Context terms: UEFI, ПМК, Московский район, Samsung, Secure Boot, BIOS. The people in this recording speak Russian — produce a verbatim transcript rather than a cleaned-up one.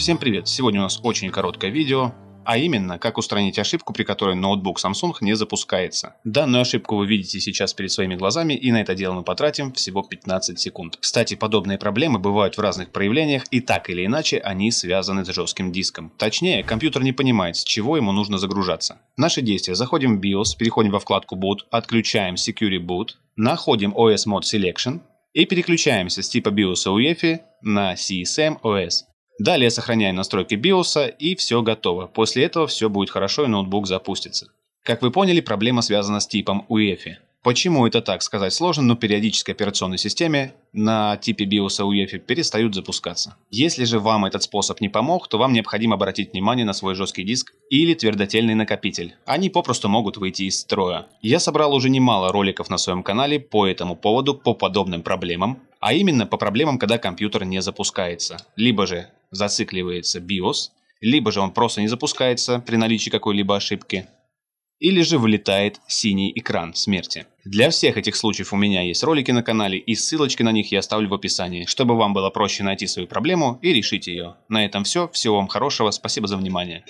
Всем привет! Сегодня у нас очень короткое видео, а именно, как устранить ошибку, при которой ноутбук Samsung не запускается. Данную ошибку вы видите сейчас перед своими глазами, и на это дело мы потратим всего пятнадцать секунд. Кстати, подобные проблемы бывают в разных проявлениях, и так или иначе они связаны с жестким диском. Точнее, компьютер не понимает, с чего ему нужно загружаться. Наши действия: заходим в BIOS, переходим во вкладку Boot, отключаем Secure Boot, находим о эс Mode Selection и переключаемся с типа BIOS UEFI на си эс эм о эс. Далее сохраняем настройки BIOS, и все готово. После этого все будет хорошо, и ноутбук запустится. Как вы поняли, проблема связана с типом юэфи. Почему это так, сказать сложно, но периодически операционной системе на типе BIOS юэфи перестают запускаться. Если же вам этот способ не помог, то вам необходимо обратить внимание на свой жесткий диск или твердотельный накопитель. Они попросту могут выйти из строя. Я собрал уже немало роликов на своем канале по этому поводу, по подобным проблемам, а именно по проблемам, когда компьютер не запускается. Либо же зацикливается BIOS, либо же он просто не запускается при наличии какой-либо ошибки, или же вылетает синий экран смерти. Для всех этих случаев у меня есть ролики на канале, и ссылочки на них я оставлю в описании, чтобы вам было проще найти свою проблему и решить ее. На этом все. Всего вам хорошего. Спасибо за внимание.